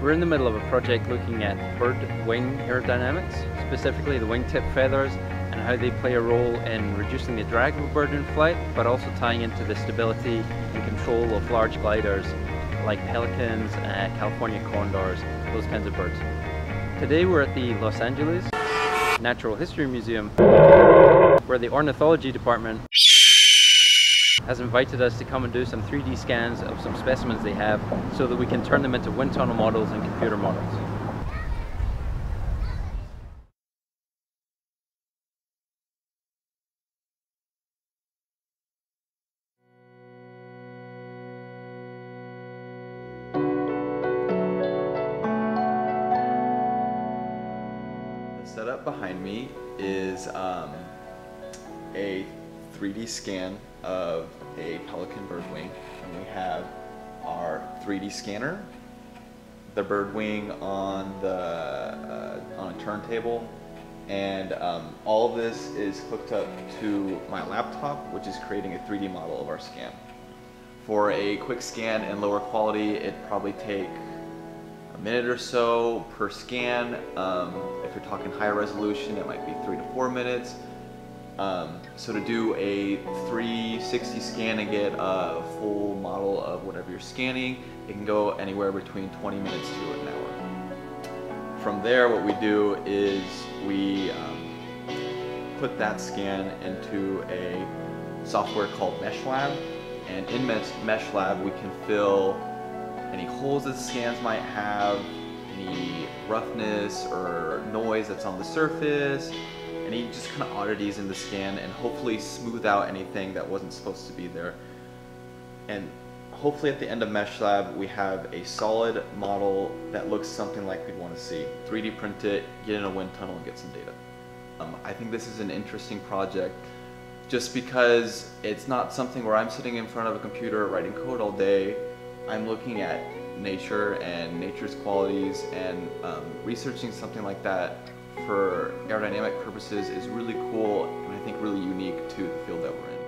We're in the middle of a project looking at bird wing aerodynamics, specifically the wingtip feathers and how they play a role in reducing the drag of a bird in flight, but also tying into the stability and control of large gliders like pelicans, California condors, those kinds of birds. Today we're at the Los Angeles Natural History Museum, where the Ornithology Department has invited us to come and do some 3D scans of some specimens they have so that we can turn them into wind tunnel models and computer models. The setup behind me is a 3D scan of a pelican bird wing, and we have our 3D scanner, the bird wing on a turntable, and all of this is hooked up to my laptop, which is creating a 3D model of our scan. For a quick scan and lower quality, it'd probably take a minute or so per scan. If you're talking high resolution, it might be 3 to 4 minutes. So to do a 360 scan and get a full model of whatever you're scanning, it can go anywhere between 20 minutes to an hour. From there, what we do is we put that scan into a software called MeshLab, and in MeshLab we can fill any holes that the scans might have, any roughness or noise that's on the surface, any just kind of oddities in the scan, and hopefully smooth out anything that wasn't supposed to be there. And hopefully at the end of MeshLab we have a solid model that looks something like we'd want to see. 3D print it, get in a wind tunnel, and get some data. I think this is an interesting project just because it's not something where I'm sitting in front of a computer writing code all day. I'm looking at nature and nature's qualities, and researching something like that for aerodynamic purposes is really cool, and I think really unique to the field that we're in.